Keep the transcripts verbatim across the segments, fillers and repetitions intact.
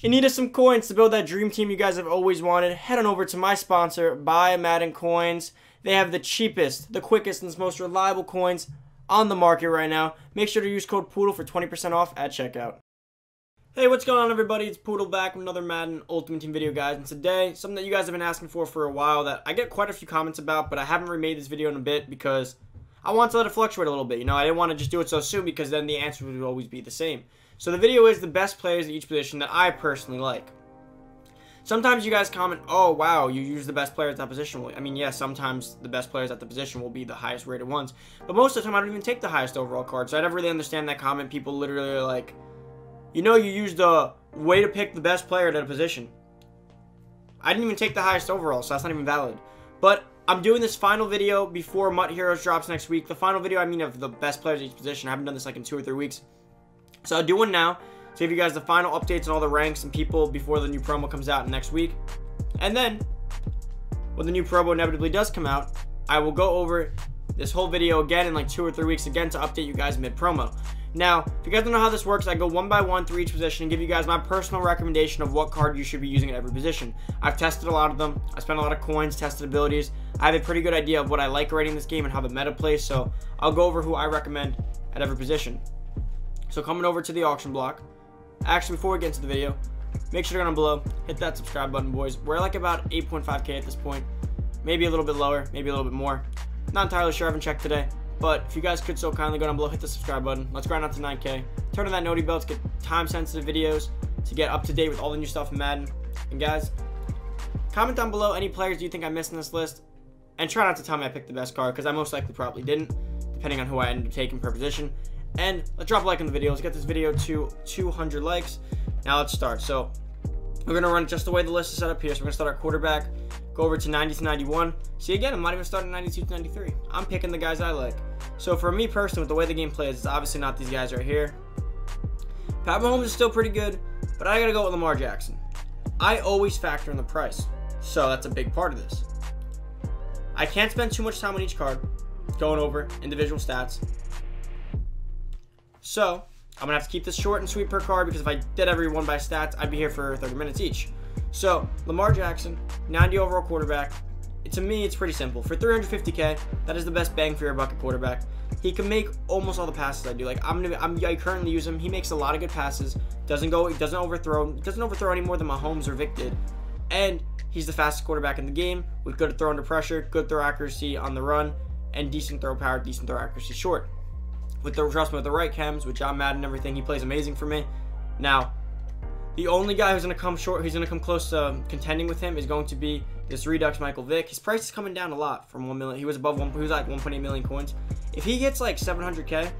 If you needed some coins to build that dream team you guys have always wanted, head on over to my sponsor, Buy Madden Coins. They have the cheapest, the quickest, and most reliable coins on the market right now. Make sure to use code Poodle for twenty percent off at checkout. Hey, what's going on, everybody? It's Poodle back with another Madden Ultimate Team video, guys. And today, something that you guys have been asking for for a while that I get quite a few comments about, but I haven't remade this video in a bit because I want to let it fluctuate a little bit. You know, I didn't want to just do it so soon because then the answer would always be the same. So the video is the best players at each position that I personally like. Sometimes you guys comment, oh wow, you use the best players at that position. I mean, yes, yeah, sometimes the best players at the position will be the highest rated ones. But most of the time, I don't even take the highest overall card. So I never really understand that comment. People literally are like, you know, you used a way to pick the best player at a position. I didn't even take the highest overall, so that's not even valid. But I'm doing this final video before Mutt Heroes drops next week. The final video, I mean, of the best players at each position. I haven't done this like in two or three weeks. So I'll do one now to give you guys the final updates on all the ranks and people before the new promo comes out next week. And then, when the new promo inevitably does come out, I will go over this whole video again in like two or three weeks again to update you guys mid-promo. Now, if you guys don't know how this works, I go one by one through each position and give you guys my personal recommendation of what card you should be using at every position. I've tested a lot of them. I spent a lot of coins, tested abilities. I have a pretty good idea of what I like rating this game and how the meta plays, so I'll go over who I recommend at every position. So coming over to the auction block, actually before we get into the video, make sure to go down below, hit that subscribe button, boys. We're like about eight point five K at this point, maybe a little bit lower, maybe a little bit more. Not entirely sure, I haven't checked today, but if you guys could so kindly go down below, hit the subscribe button. Let's grind out to nine K. Turn on that noti bell to get time-sensitive videos, to get up to date with all the new stuff in Madden. And guys, comment down below any players you think I missed in this list, and try not to tell me I picked the best card, because I most likely probably didn't, depending on who I ended up taking per position. And let's drop a like on the video. Let's get this video to two hundred likes. Now let's start. So we're going to run just the way the list is set up here. So we're going to start our quarterback, go over to ninety to ninety-one. See, again, I'm not even starting ninety-two to ninety-three. I'm picking the guys I like. So for me personally, with the way the game plays, it's obviously not these guys right here. Pat Mahomes is still pretty good, but I got to go with Lamar Jackson. I always factor in the price. So that's a big part of this. I can't spend too much time on each card, going over individual stats. So, I'm going to have to keep this short and sweet per card because if I did every one by stats, I'd be here for thirty minutes each. So, Lamar Jackson, ninety overall quarterback. To me, it's pretty simple. For three hundred fifty K, that is the best bang for your buck at quarterback. He can make almost all the passes I do. Like, I'm gonna, I'm, I currently use him. He makes a lot of good passes. Doesn't go, doesn't overthrow, doesn't overthrow any more than Mahomes or Vick did. And he's the fastest quarterback in the game with good throw under pressure, good throw accuracy on the run, and decent throw power, decent throw accuracy short. With the, trust me, with the right chems, with John Madden and everything, he plays amazing for me. Now, the only guy who's going to come short, who's going to come close to contending with him is going to be this Redux Michael Vick. His price is coming down a lot from one million. He was above one, he was like one point eight million coins. If he gets like seven hundred K,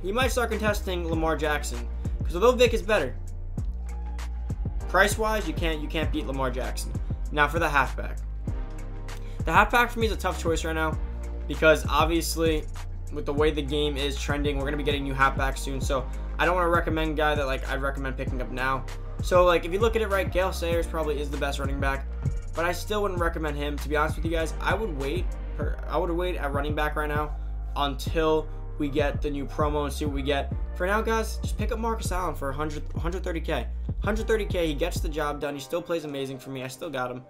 he might start contesting Lamar Jackson. Because although Vick is better, price-wise, you can't you can't beat Lamar Jackson. Now for the halfback. The halfback for me is a tough choice right now because obviously, with the way the game is trending, we're going to be getting new halfbacks soon, so I don't want to recommend a guy that like I recommend picking up now. So like if you look at it right, Gale Sayers probably is the best running back, but I still wouldn't recommend him. To be honest with you guys, I would wait for, I would wait at running back right now until we get the new promo and see what we get. For now, guys, just pick up Marcus Allen for one hundred, one thirty K. one thirty K, he gets the job done. He still plays amazing for me. I still got him.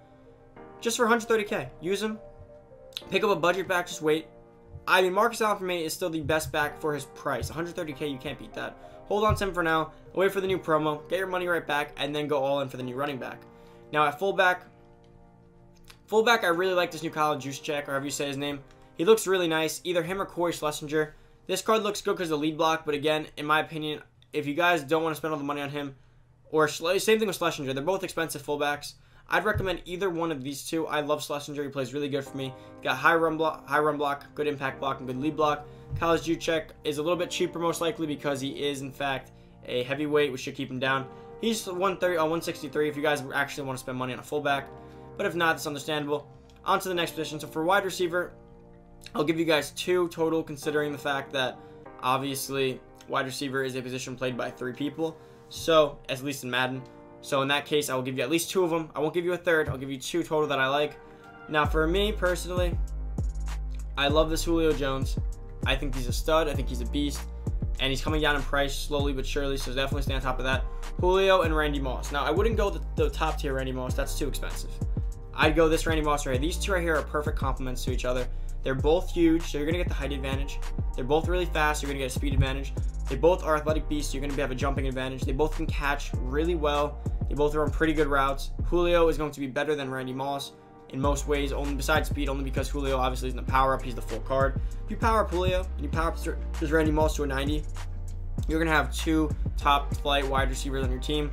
Just for one hundred thirty K, use him. Pick up a budget back, just wait. I mean, Marcus Allen for me is still the best back for his price. one hundred thirty K, you can't beat that. Hold on to him for now. Wait for the new promo. Get your money right back, and then go all in for the new running back. Now at fullback, fullback, I really like this new Kyle Juszczyk, or however you say his name. He looks really nice. Either him or Corey Schlesinger. This card looks good because of the lead block, but again, in my opinion, if you guys don't want to spend all the money on him, or same thing with Schlesinger, they're both expensive fullbacks. I'd recommend either one of these two. I love Schlesinger. He plays really good for me. Got high run block, high run block, good impact block, and good lead block. Kyle Juszczyk is a little bit cheaper most likely because he is, in fact, a heavyweight, which should keep him down. He's one thirty, uh, one sixty-three if you guys actually want to spend money on a fullback. But if not, it's understandable. On to the next position. So for wide receiver, I'll give you guys two total considering the fact that, obviously, wide receiver is a position played by three people. So, at least in Madden. So in that case, I will give you at least two of them. I won't give you a third. I'll give you two total that I like. Now for me personally, I love this Julio Jones. I think he's a stud. I think he's a beast. And he's coming down in price slowly but surely. So definitely stay on top of that. Julio and Randy Moss. Now, I wouldn't go the, the top tier Randy Moss. That's too expensive. I'd go this Randy Moss right here. These two right here are perfect complements to each other. They're both huge, so you're going to get the height advantage. They're both really fast, so you're going to get a speed advantage. They both are athletic beasts, so you're going to have a jumping advantage. They both can catch really well. They both run pretty good routes. Julio is going to be better than Randy Moss in most ways, only besides speed, only because Julio obviously isn't a power-up. He's the full card. If you power up Julio and you power up just Randy Moss to a ninety, you're going to have two top-flight wide receivers on your team.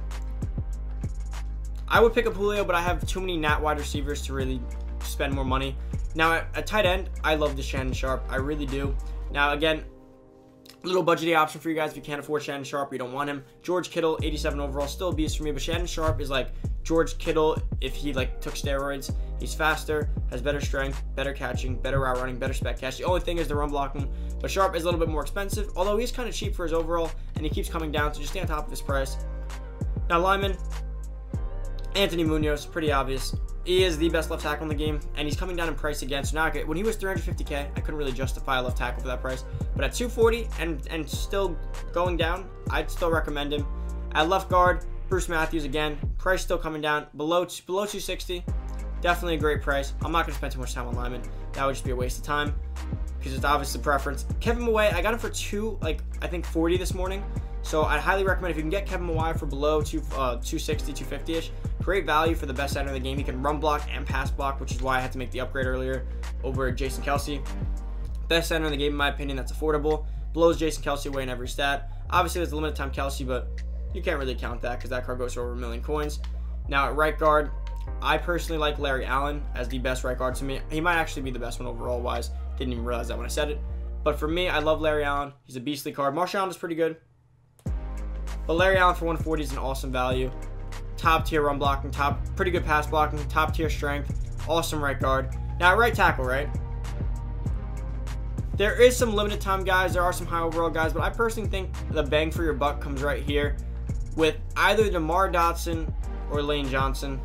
I would pick up Julio, but I have too many nat wide receivers to really spend more money. Now, at, at tight end, I love the Shannon Sharpe. I really do. Now, again, little budgety option for you guys if you can't afford Shannon Sharpe, you don't want him. George Kittle, eighty-seven overall, still a beast for me, but Shannon Sharpe is like George Kittle if he like took steroids. He's faster, has better strength, better catching, better route running, better spec catch. The only thing is the run blocking, but Sharpe is a little bit more expensive, although he's kind of cheap for his overall, and he keeps coming down, so just stay on top of his price. Now, lineman, Anthony Munoz, pretty obvious. He is the best left tackle in the game, and he's coming down in price again. So now, I could, when he was three hundred fifty K, I couldn't really justify a left tackle for that price. But at two forty and and still going down, I'd still recommend him. At left guard, Bruce Matthews again. Price still coming down below below two sixty. Definitely a great price. I'm not going to spend too much time on linemen. That would just be a waste of time because it's obviously preference. Kevin Mawae, I got him for two, like I think forty this morning. So I'd highly recommend if you can get Kevin Mawae for below two, uh, two sixty, two fifty-ish. Great value for the best center of the game. He can run block and pass block, which is why I had to make the upgrade earlier over Jason Kelsey. Best center in the game, in my opinion, that's affordable. Blows Jason Kelsey away in every stat. Obviously, there's a limited time Kelsey, but you can't really count that because that card goes for over a million coins. Now, at right guard, I personally like Larry Allen as the best right guard to me. He might actually be the best one overall-wise. Didn't even realize that when I said it. But for me, I love Larry Allen. He's a beastly card. Marshawn is pretty good. But Larry Allen for one forty is an awesome value. Top tier run blocking, top pretty good pass blocking, top tier strength, awesome right guard. Now at right tackle, right? There is some limited time guys, there are some high overall guys, but I personally think the bang for your buck comes right here with either DeMar Dotson or Lane Johnson.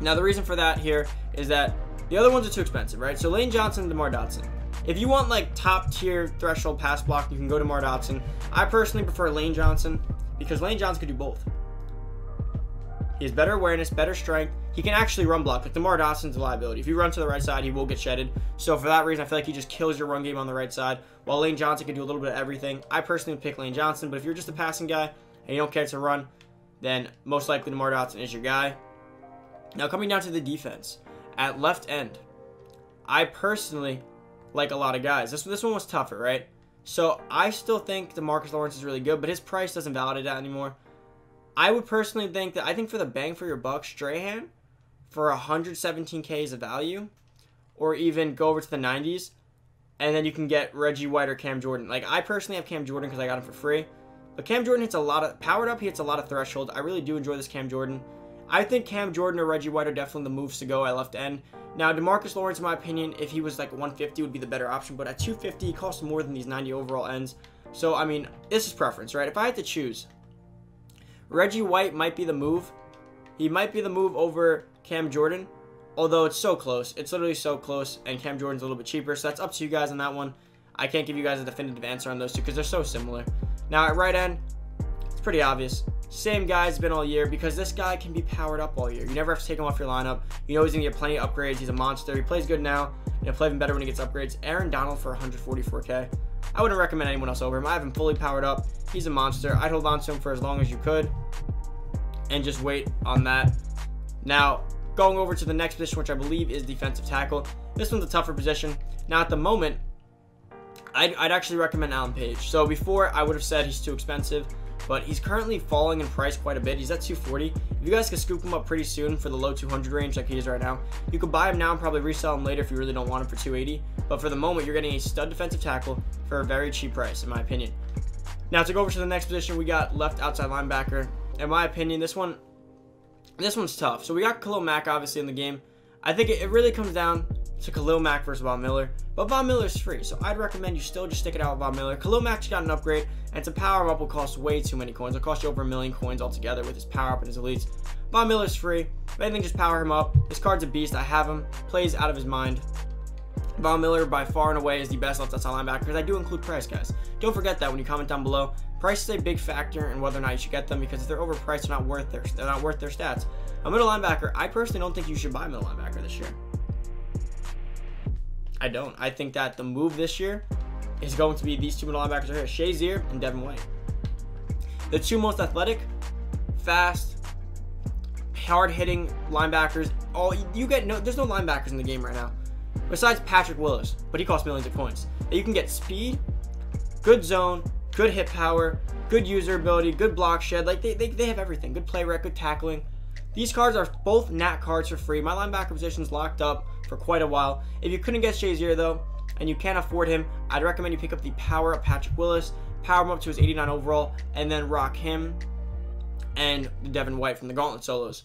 Now the reason for that here is that the other ones are too expensive, right? So Lane Johnson and DeMar Dotson. If you want like top tier threshold pass block, you can go to DeMar Dotson. I personally prefer Lane Johnson because Lane Johnson could do both. He has better awareness, better strength. He can actually run block. Like DeMar Dotson's a liability. If you run to the right side, he will get shedded. So for that reason, I feel like he just kills your run game on the right side. While Lane Johnson can do a little bit of everything. I personally would pick Lane Johnson, but if you're just a passing guy and you don't care to run, then most likely DeMar Dotson is your guy. Now coming down to the defense. At left end, I personally like a lot of guys. This, this one was tougher, right? So I still think DeMarcus Lawrence is really good, but his price doesn't validate that anymore. I would personally think that I think for the bang for your buck, Strahan for one seventeen K is a value, or even go over to the nineties, and then you can get Reggie White or Cam Jordan. Like I personally have Cam Jordan because I got him for free, but Cam Jordan hits a lot of powered up. He hits a lot of threshold. I really do enjoy this Cam Jordan. I think Cam Jordan or Reggie White are definitely the moves to go at left end. Now DeMarcus Lawrence, in my opinion, if he was like one fifty, would be the better option. But at two fifty, he costs more than these ninety overall ends. So I mean, this is preference, right? If I had to choose, Reggie White might be the move. He might be the move over Cam Jordan, although it's so close. It's literally so close, and Cam Jordan's a little bit cheaper, so that's up to you guys on that one. I can't give you guys a definitive answer on those two because they're so similar. Now, at right end, it's pretty obvious. Same guy's been all year because this guy can be powered up all year. You never have to take him off your lineup. You know he's going to get plenty of upgrades. He's a monster. He plays good now, and he'll play even better when he gets upgrades. Aaron Donald for one forty-four K. I wouldn't recommend anyone else over him. I have him fully powered up. He's a monster. I'd hold on to him for as long as you could and just wait on that. Now, going over to the next position, which I believe is defensive tackle. This one's a tougher position. Now, at the moment, I'd, I'd actually recommend Allen Page. So before, I would have said he's too expensive, but he's currently falling in price quite a bit. He's at two forty. If you guys can scoop him up pretty soon for the low two hundred range like he is right now, you could buy him now and probably resell him later if you really don't want him for two eighty. But for the moment, you're getting a stud defensive tackle for a very cheap price, in my opinion. Now, to go over to the next position, we got left outside linebacker. In my opinion, this one, this one's tough. So we got Khalil Mack, obviously, in the game. I think it, it really comes down to Khalil Mack versus Von Miller. But Von Miller's free, so I'd recommend you still just stick it out with Von Miller. Khalil Mack's got an upgrade, and to power him up will cost way too many coins. It'll cost you over a million coins altogether with his power up and his elites. Von Miller's free. If anything, just power him up. This card's a beast. I have him. Plays out of his mind. Von Miller by far and away is the best left outside linebacker because I do include price, guys. Don't forget that when you comment down below. Price is a big factor in whether or not you should get them, because if they're overpriced, they're not worth their they're not worth their stats. A middle linebacker, I personally don't think you should buy a middle linebacker this year. I don't. I think that the move this year is going to be these two middle linebackers right here, Shazier and Devin White. The two most athletic, fast, hard-hitting linebackers. All you get no, there's no linebackers in the game right now, besides Patrick Willis, but he costs millions of points. That you can get speed, good zone, good hit power, good user ability, good block shed. Like they, they, they have everything. Good play rec, good tackling. These cards are both Nat cards for free. My linebacker position's locked up for quite a while. If you couldn't get Shazier though, and you can't afford him, I'd recommend you pick up the power of Patrick Willis, power him up to his eighty-nine overall, and then rock him and Devin White from the Gauntlet solos.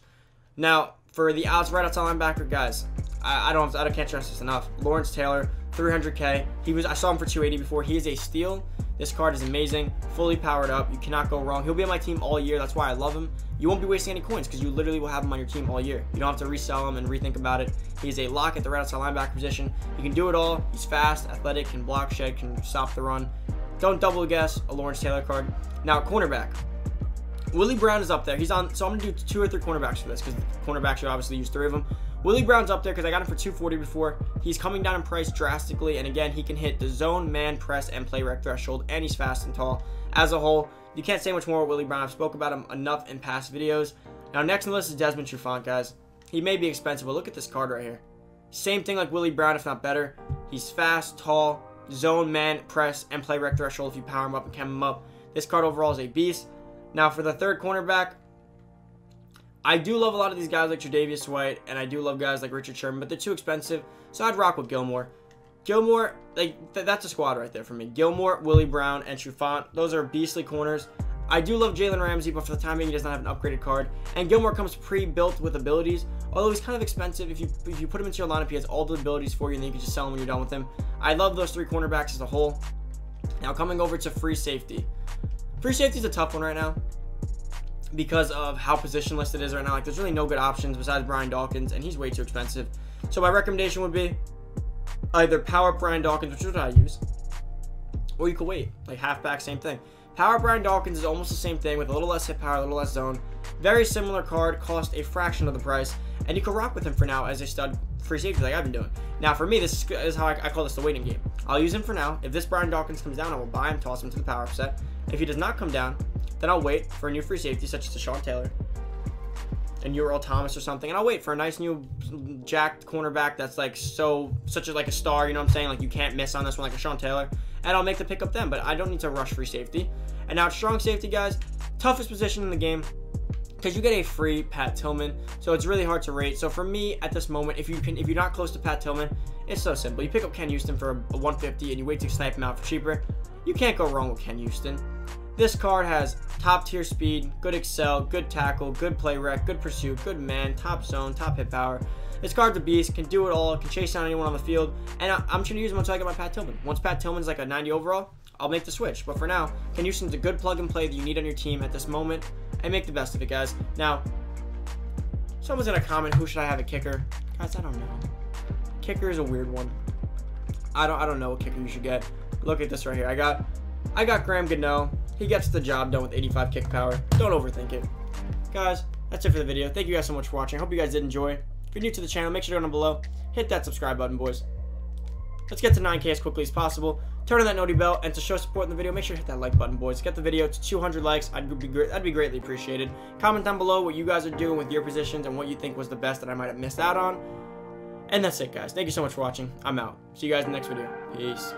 Now, for the outs right outside linebacker, guys, I, I don't, I can't stress this enough. Lawrence Taylor, three hundred K. He was, I saw him for two eighty before. He is a steal. This card is amazing, fully powered up. You cannot go wrong. He'll be on my team all year. That's why I love him. You won't be wasting any coins because you literally will have him on your team all year. You don't have to resell him and rethink about it. He's a lock at the right outside linebacker position. He can do it all. He's fast, athletic, can block shed, can stop the run. Don't double guess a Lawrence Taylor card. Now, cornerback. Willie Brown is up there. He's on, so I'm gonna do two or three cornerbacks for this because cornerbacks should obviously use three of them. Willie Brown's up there because I got him for two forty before. He's coming down in price drastically, and again, he can hit the zone, man, press, and play rec threshold, and he's fast and tall. As a whole, you can't say much more about Willie Brown. I've spoke about him enough in past videos. Now, next on the list is Desmond Trufant, guys. He may be expensive, but look at this card right here. Same thing like Willie Brown, if not better. He's fast, tall, zone, man, press, and play rec threshold if you power him up and chem him up. This card overall is a beast. Now, for the third cornerback, I do love a lot of these guys like Tre'Davious White, and I do love guys like Richard Sherman, but they're too expensive, so I'd rock with Gilmore. Gilmore, like th that's a squad right there for me. Gilmore, Willie Brown, and Trufant, those are beastly corners. I do love Jalen Ramsey, but for the time being, he does not have an upgraded card. And Gilmore comes pre-built with abilities, although he's kind of expensive. If you if you put him into your lineup, he has all the abilities for you, and then you can just sell him when you're done with him. I love those three cornerbacks as a whole. Now, coming over to free safety. Free safety is a tough one right now, because of how positionless it is right now. Like, there's really no good options besides Brian Dawkins, and he's way too expensive. So my recommendation would be either power up Brian Dawkins, which is what I use, or you could wait. Like halfback, same thing. Power up Brian Dawkins is almost the same thing with a little less hit power, a little less zone. Very similar card, cost a fraction of the price, and you could rock with him for now as a stud free safety like I've been doing. Now for me, this is how I, I call this the waiting game. I'll use him for now. If this Brian Dawkins comes down, I will buy him, toss him to the power up set. If he does not come down, then I'll wait for a new free safety such as Sean Taylor and Ural Thomas or something, and I'll wait for a nice new jacked cornerback that's like so such as like a star, you know what I'm saying? Like you can't miss on this one, like a Sean Taylor, and I'll make the pick up then, but I don't need to rush free safety. And now strong safety, guys, toughest position in the game because you get a free Pat Tillman, so it's really hard to rate. So for me at this moment, if you can, if you're not close to Pat Tillman, it's so simple. You pick up Ken Houston for a one fifty and you wait to snipe him out for cheaper. You can't go wrong with Ken Houston. This card has top tier speed, good excel, good tackle, good play rec, good pursuit, good man, top zone, top hit power. This card's a beast, can do it all, can chase down anyone on the field, and I, I'm trying to use him until I get my Pat Tillman. Once Pat Tillman's like a ninety overall, I'll make the switch. But for now, Ken Houston's a good plug and play that you need on your team at this moment, and make the best of it, guys. Now, someone's gonna comment, who should I have a kicker? Guys, I don't know. Kicker is a weird one. I don't, I don't know what kicker you should get. Look at this right here. I got, I got Graham Gano. He gets the job done with eighty-five kick power. Don't overthink it. Guys, that's it for the video. Thank you guys so much for watching. I hope you guys did enjoy. If you're new to the channel, make sure to go down below. Hit that subscribe button, boys. Let's get to nine K as quickly as possible. Turn on that noti bell, and to show support in the video, make sure to hit that like button, boys. Get the video to two hundred likes. I'd be, that'd be greatly appreciated. Comment down below what you guys are doing with your positions and what you think was the best that I might have missed out on. And that's it, guys. Thank you so much for watching. I'm out. See you guys in the next video. Peace.